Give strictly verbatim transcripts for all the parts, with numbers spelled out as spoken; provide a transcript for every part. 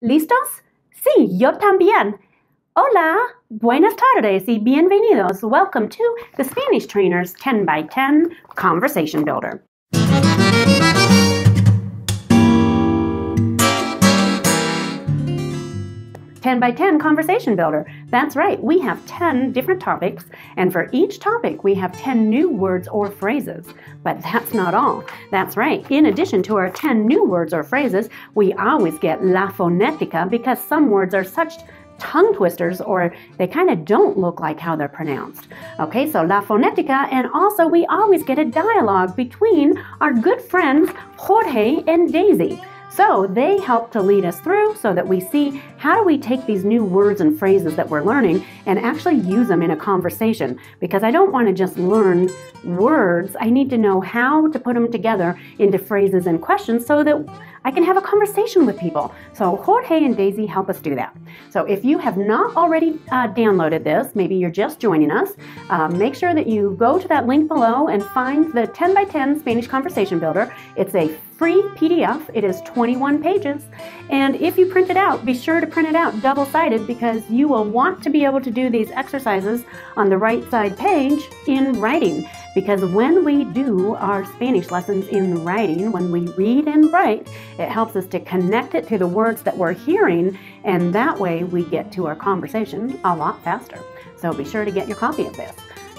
¿Listos? Sí, yo también. Hola, buenas tardes y bienvenidos. Welcome to the Spanish Trainers ten by ten Conversation Builder. ten by ten Conversation Builder. That's right, we have ten different topics, and for each topic we have ten new words or phrases. But that's not all. That's right, in addition to our ten new words or phrases, we always get La Phonetica because some words are such tongue twisters or they kind of don't look like how they're pronounced. Okay, so La Phonetica, and also we always get a dialogue between our good friends Jorge and Daisy. So they help to lead us through so that we see how do we take these new words and phrases that we're learning and actually use them in a conversation, because I don't want to just learn words. I need to know how to put them together into phrases and questions so that I can have a conversation with people. So Jorge and Daisy help us do that. So if you have not already uh, downloaded this, maybe you're just joining us, uh, make sure that you go to that link below and find the ten by ten Spanish Conversation Builder. It's a free P D F. It is twenty-one pages. And if you print it out, be sure to print it out double-sided, because you will want to be able to do these exercises on the right side page in writing. Because when we do our Spanish lessons in writing, when we read and write, it helps us to connect it to the words that we're hearing, and that way we get to our conversation a lot faster. So be sure to get your copy of this.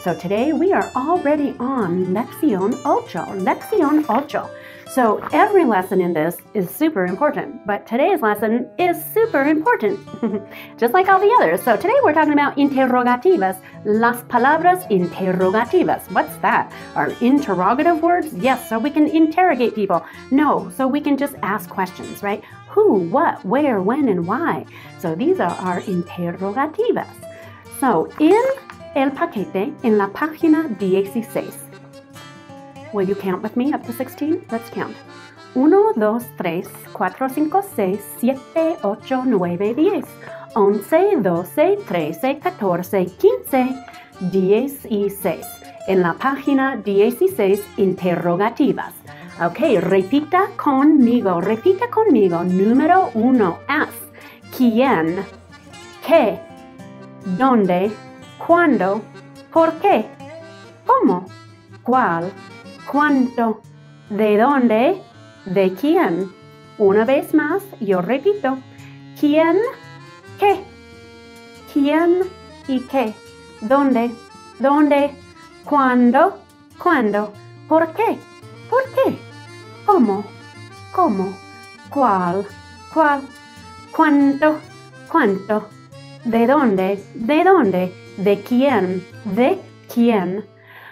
So today we are already on Lección Ocho, Lección Ocho. So every lesson in this is super important, but today's lesson is super important, just like all the others. So today we're talking about interrogativas, las palabras interrogativas. What's that? Are interrogative words? Yes, so we can interrogate people. No, so we can just ask questions, right? Who, what, where, when, and why. So these are our interrogativas. So in el paquete, en la página dieciséis. Will you count with me up to sixteen? Let's count. uno, dos, tres, cuatro, cinco, seis, siete, ocho, nueve, diez. once, doce, trece, catorce, quince, dieciséis. En la página dieciséis, interrogativas. Ok, repita conmigo, repita conmigo. Número uno, ask. ¿Quién? ¿Qué? ¿Dónde? ¿Cuándo? ¿Por qué? ¿Cómo? ¿Cuál? ¿Cuánto? ¿De dónde? ¿De quién? Una vez más, yo repito. ¿Quién? ¿Qué? ¿Quién y qué? ¿Dónde? ¿Dónde? ¿Cuándo? ¿Cuándo? ¿Por qué? ¿Por qué? ¿Cómo? ¿Cómo? ¿Cuál? ¿Cuál? ¿Cuánto? ¿Cuánto? ¿De dónde? ¿De dónde? ¿De quién? ¿De quién?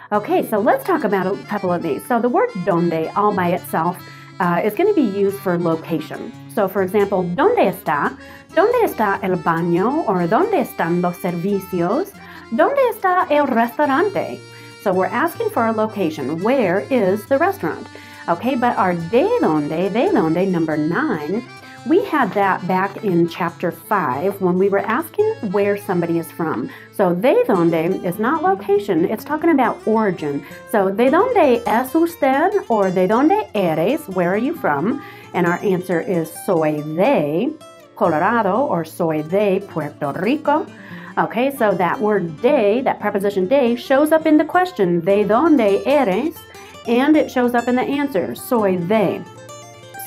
Okay, so let's talk about a couple of these. So the word donde all by itself uh, is going to be used for location. So for example, ¿dónde está? ¿Dónde está el baño? Or ¿dónde están los servicios? ¿Dónde está el restaurante? So we're asking for a location. Where is the restaurant? Okay, but our de donde, de donde, number nine, we had that back in chapter five when we were asking where somebody is from. So, ¿de dónde is not location, it's talking about origin. So, ¿de dónde es usted? Or ¿de dónde eres? Where are you from? And our answer is soy de Colorado or soy de Puerto Rico. Okay, so that word de, that preposition de, shows up in the question, ¿de dónde eres? And it shows up in the answer, soy de.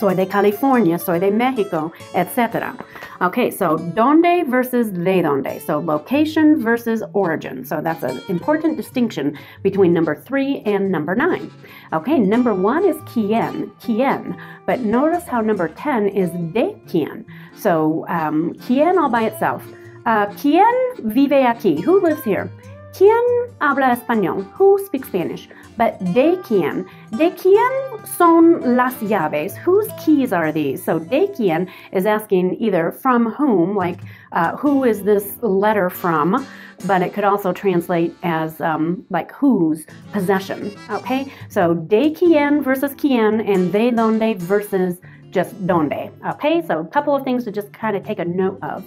Soy de California, soy de Mexico, et cetera. Okay, so donde versus de donde. So location versus origin. So that's an important distinction between number three and number nine. Okay, number one is quién, quién. But notice how number ten is de quién. So um, quién all by itself. Uh, quién vive aquí? Who lives here? ¿Quién habla español? Who speaks Spanish? But ¿de quién? ¿De quién son las llaves? Whose keys are these? So ¿de quién is asking either from whom, like uh, who is this letter from, but it could also translate as um, like whose possession, okay? So ¿de quién versus quién, and ¿de dónde versus just donde. Okay, so a couple of things to just kind of take a note of.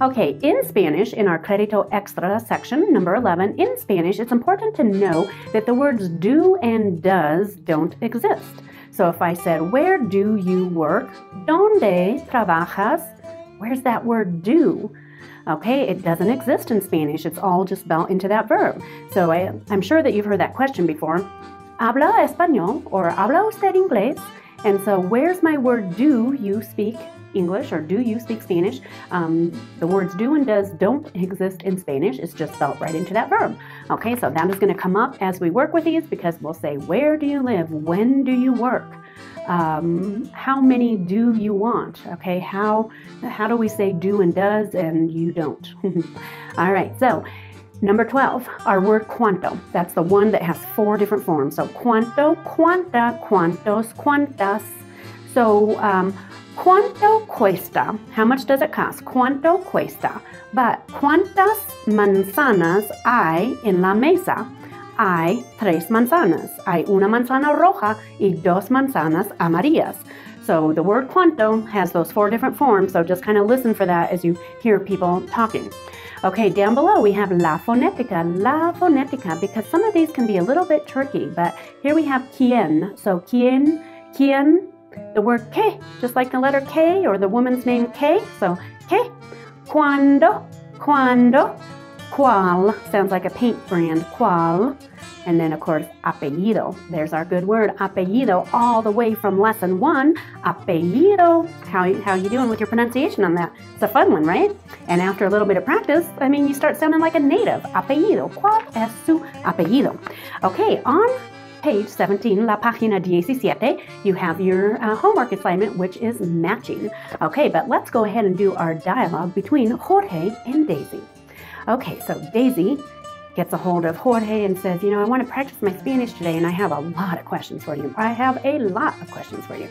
Okay, in Spanish, in our Crédito Extra section, number eleven, in Spanish, it's important to know that the words do and does don't exist. So if I said, where do you work? ¿Dónde trabajas? Where's that word do? Okay, it doesn't exist in Spanish. It's all just built into that verb. So I, I'm sure that you've heard that question before. Habla español or habla usted inglés? And so where's my word do you speak English or do you speak Spanish? Um, the words do and does don't exist in Spanish. It's just spelled right into that verb. Okay, so that is going to come up as we work with these because we'll say, where do you live? When do you work? Um, how many do you want? Okay, how, how do we say do and does and you don't? All right, so number twelve, our word cuánto. That's the one that has four different forms. So cuánto, cuánta, cuántos, cuántas. So, um, ¿cuánto cuesta? How much does it cost? ¿Cuánto cuesta? But ¿cuántas manzanas hay en la mesa? Hay tres manzanas. Hay una manzana roja y dos manzanas amarillas. So the word cuánto has those four different forms, so just kind of listen for that as you hear people talking. Okay, down below we have La Phonetica, La Phonetica, because some of these can be a little bit tricky, but here we have quién. So quién, quién. The word que, just like the letter K or the woman's name K, so que. Cuando, cuando, cual, sounds like a paint brand, cual. And then of course, apellido. There's our good word, apellido, all the way from lesson one, apellido. How, how are you doing with your pronunciation on that? It's a fun one, right? And after a little bit of practice, I mean, you start sounding like a native, apellido, cual es su apellido. Okay, on page seventeen, la página diecisiete, you have your uh, homework assignment, which is matching. Okay, but let's go ahead and do our dialogue between Jorge and Daisy. Okay, so Daisy gets a hold of Jorge and says, you know, I want to practice my Spanish today and I have a lot of questions for you. I have a lot of questions for you.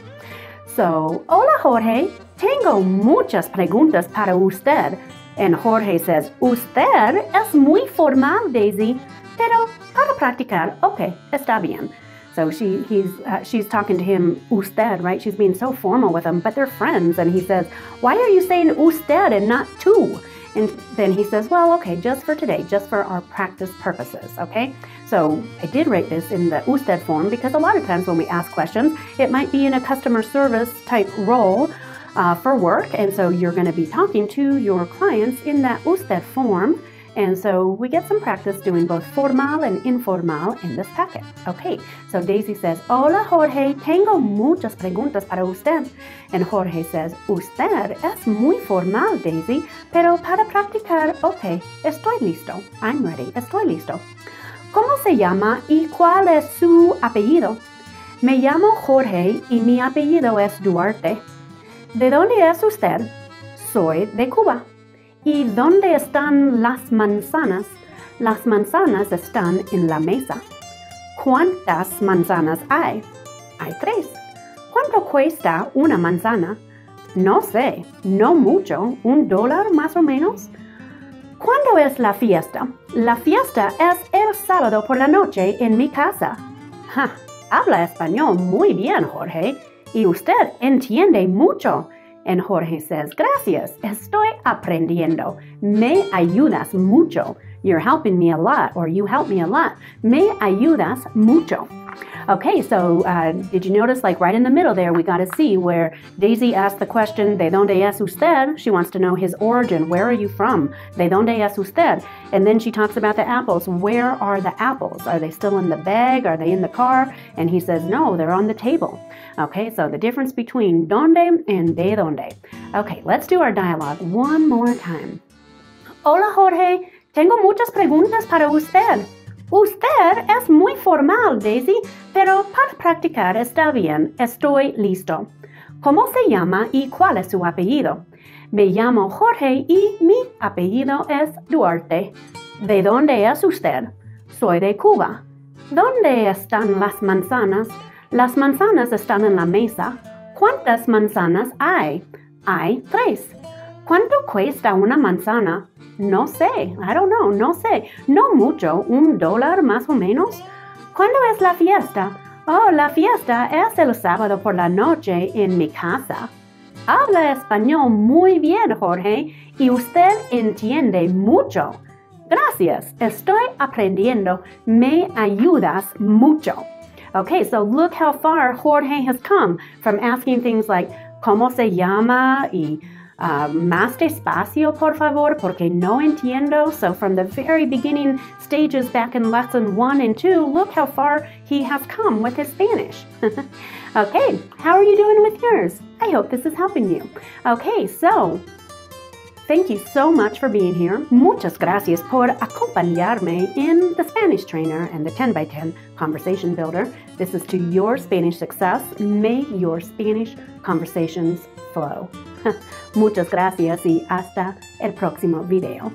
So, hola Jorge, tengo muchas preguntas para usted. And Jorge says, usted es muy formal, Daisy, pero para practicar, okay, está bien. So she, he's, uh, she's talking to him, usted, right? She's being so formal with him, but they're friends. And he says, why are you saying usted and not tú? And then he says, well, okay, just for today, just for our practice purposes, okay? So I did write this in the usted form because a lot of times when we ask questions, it might be in a customer service type role uh, for work. And so you're gonna be talking to your clients in that usted form. And so we get some practice doing both formal and informal in this packet. Okay, so Daisy says, hola Jorge, tengo muchas preguntas para usted. And Jorge says, usted es muy formal, Daisy, pero para practicar, okay, estoy listo, I'm ready, estoy listo. ¿Cómo se llama y cuál es su apellido? Me llamo Jorge y mi apellido es Duarte. ¿De dónde es usted? Soy de Cuba. ¿Y dónde están las manzanas? Las manzanas están en la mesa. ¿Cuántas manzanas hay? Hay tres. ¿Cuánto cuesta una manzana? No sé, no mucho, un dólar más o menos. ¿Cuándo es la fiesta? La fiesta es el sábado por la noche en mi casa. Ja, habla español muy bien, Jorge. Y usted entiende mucho. And Jorge says, gracias, estoy aprendiendo. Me ayudas mucho. You're helping me a lot, or you help me a lot. Me ayudas mucho. Okay, so uh, did you notice, like right in the middle there, we got to see where Daisy asked the question, ¿De dónde es usted? She wants to know his origin. Where are you from? ¿De dónde es usted? And then she talks about the apples. Where are the apples? Are they still in the bag? Are they in the car? And he says, no, they're on the table. Okay, so the difference between donde and de donde. Okay, let's do our dialogue one more time. Hola, Jorge. Tengo muchas preguntas para usted. Usted es muy formal, Daisy, pero para practicar está bien. Estoy listo. ¿Cómo se llama y cuál es su apellido? Me llamo Jorge y mi apellido es Duarte. ¿De dónde es usted? Soy de Cuba. ¿Dónde están las manzanas? Las manzanas están en la mesa. ¿Cuántas manzanas hay? Hay tres. ¿Cuánto cuesta una manzana? No sé, I don't know, no sé, no mucho, un dólar más o menos. ¿Cuándo es la fiesta? Oh, la fiesta es el sábado por la noche en mi casa. Habla español muy bien, Jorge, y usted entiende mucho. Gracias, estoy aprendiendo, me ayudas mucho. Okay, so look how far Jorge has come from asking things like, ¿Cómo se llama? Y uh, más despacio, por favor, porque no entiendo. So from the very beginning stages back in lesson one and two, look how far he has come with his Spanish. Okay, how are you doing with yours? I hope this is helping you. Okay, so thank you so much for being here. Muchas gracias por acompañarme in the Spanish Trainer and the ten by ten Conversation Builder. This is to your Spanish success. May your Spanish conversations flow. Muchas gracias y hasta el próximo video.